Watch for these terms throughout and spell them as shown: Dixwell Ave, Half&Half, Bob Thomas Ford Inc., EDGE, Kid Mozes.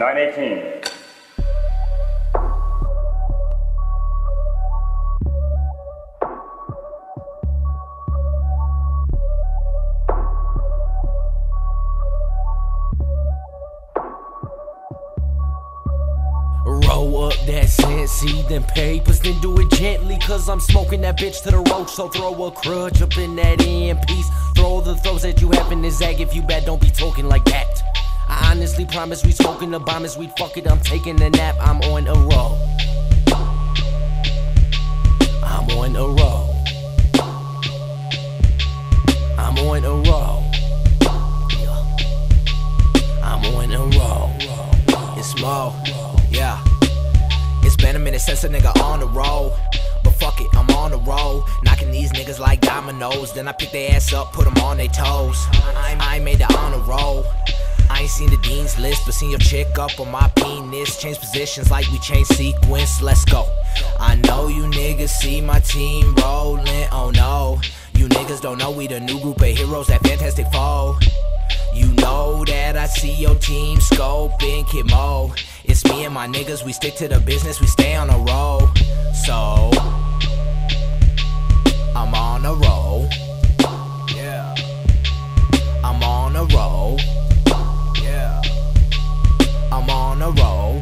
918. Roll up that Sensi, then papers, then do it gently, cause I'm smoking that bitch to the roach. So throw a crutch up in that end piece. Throw the throws that you have in the zag. If you bad, don't be talking like that. I honestly promise we smoking the bomb as we fuck it. I'm taking a nap, I'm on a roll. I'm on a roll. I'm on a roll. I'm on a roll. It's Mo, yeah. It's been a minute since a nigga on the roll. But fuck it, I'm on the roll. Knocking these niggas like dominoes. Then I pick their ass up, put them on their toes. I made the honor roll. I ain't seen the dean's list, but seen your chick up on my penis. Change positions like we change sequence, let's go. I know you niggas see my team rolling, oh no. You niggas don't know we the new group of heroes, that Fantastic Four. You know that I see your team scoping, Kid Mo. It's me and my niggas, we stick to the business, we stay on a roll. So, I'm on a roll. Yeah. I'm on a roll. Yeah. I'm on a roll.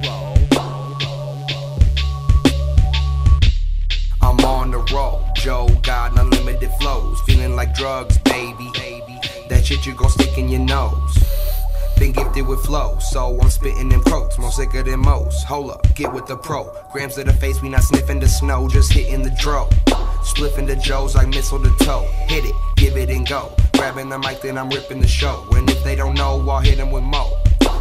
I'm on the roll. Joe got unlimited flows. Feeling like drugs, baby. That shit you gon' stick in your nose. Been gifted with flow, so I'm spitting them quotes, more sicker than most. Hold up, get with the pro. Grams to the face, we not sniffing the snow, just hitting the dro. Spliffing the joes like mistletoe. Hit it, give it and go. Grabbing the mic, then I'm ripping the show. And if they don't know, I'll hit them with mo.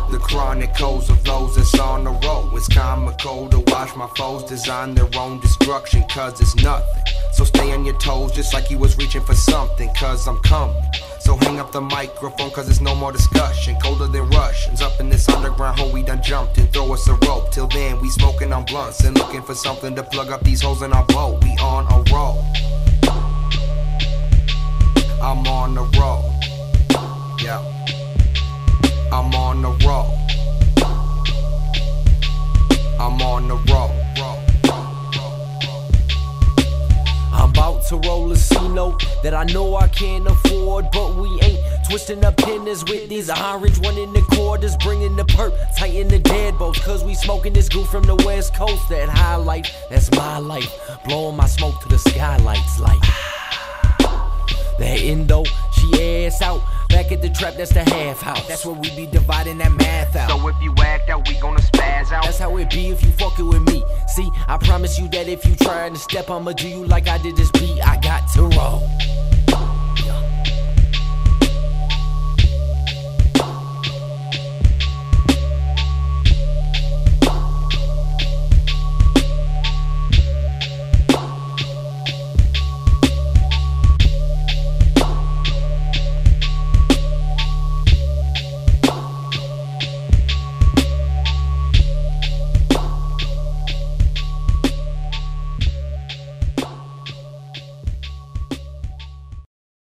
The chronicles of those that's on the road. It's comical to watch my foes design their own destruction, cause it's nothing. So stay on your toes, just like you was reaching for something, cause I'm coming. So hang up the microphone, cause it's no more discussion. Colder than Russians, up in this underground hole we done jumped. And throw us a rope, till then we smoking on blunts. And looking for something to plug up these holes in our boat. We on a roll. I'm on the roll. Yeah. I'm on the roll. I'm on the roll. I'm about to roll a C-note that I know I can't afford, but we ain't twisting up pinners with these orange 1 1/4, bringing the perp, tighten the deadbolts, cause we smoking this goo from the west coast. That high life, that's my life, blowing my smoke to the skylights like that endo, she ass out, back at the trap, that's the half house. That's where we be dividing that math out. So if you act out, we gonna spaz out. That's how it be if you fuckin' with me. See, I promise you that if you tryin' to step, I'ma do you like I did this beat. I got